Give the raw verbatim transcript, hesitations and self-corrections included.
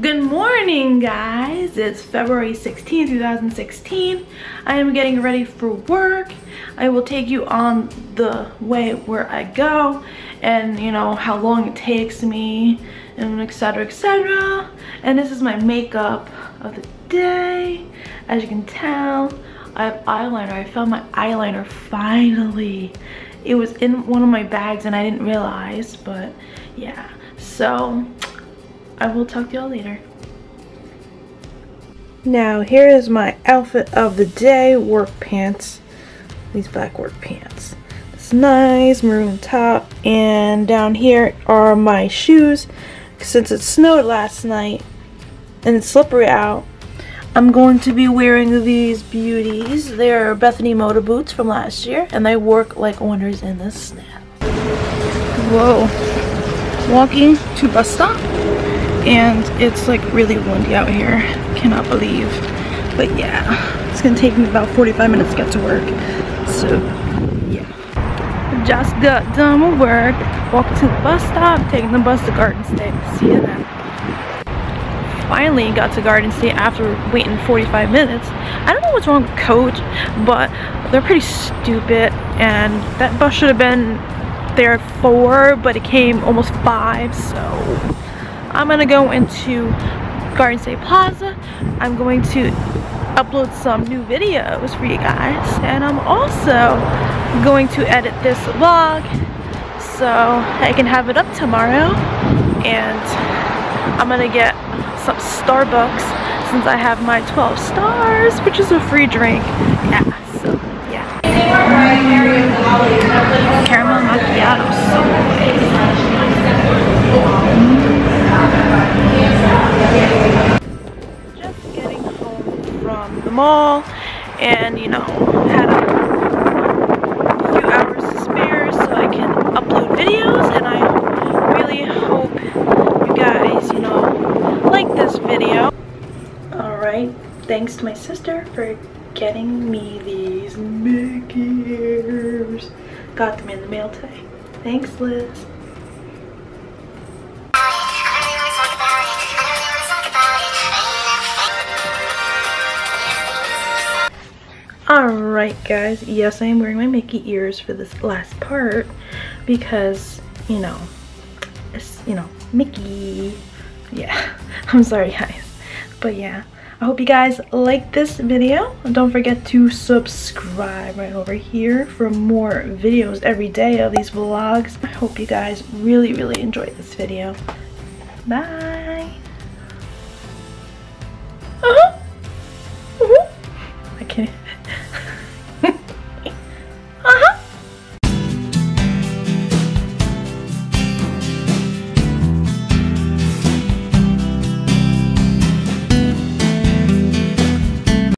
Good morning, guys. It's February sixteenth, two thousand sixteen. I am getting ready for work. I will take you on the way where I go and, you know, how long it takes me and et cetera, et cetera. And this is my makeup of the day. As you can tell, I have eyeliner. I found my eyeliner finally. It was in one of my bags and I didn't realize, but yeah. So I will talk to y'all later. Now here is my outfit of the day, work pants. These black work pants. It's nice, maroon top. And down here are my shoes. Since it snowed last night and it's slippery out, I'm going to be wearing these beauties. They're Bethany Mota boots from last year and they work like wonders in the snow. Whoa. Walking to bus stop. And it's like really windy out here, cannot believe, but yeah, it's gonna take me about forty-five minutes to get to work, so yeah. Just got done with work, walked to the bus stop, taking the bus to Garden State. See you then. Finally got to Garden State after waiting forty-five minutes. I don't know what's wrong with Coach, but they're pretty stupid, and that bus should have been there at four, but it came almost five, so I'm gonna go into Garden State Plaza. I'm going to upload some new videos for you guys, and I'm also going to edit this vlog so I can have it up tomorrow. And I'm gonna get some Starbucks since I have my twelve stars, which is a free drink. Yeah, so yeah. Caramel macchiato, so good. Just getting home from the mall, and you know, had a few hours to spare so I can upload videos, and I really hope you guys, you know, like this video. Alright, thanks to my sister for getting me these Mickey ears. Got them in the mail today. Thanks, Liz. Alright guys, yes, I am wearing my Mickey ears for this last part because, you know, it's, you know, Mickey. Yeah, I'm sorry guys. But yeah, I hope you guys like this video. Don't forget to subscribe right over here for more videos every day of these vlogs. I hope you guys really, really enjoyed this video. Bye! Uh-huh! Uh-huh! Okay.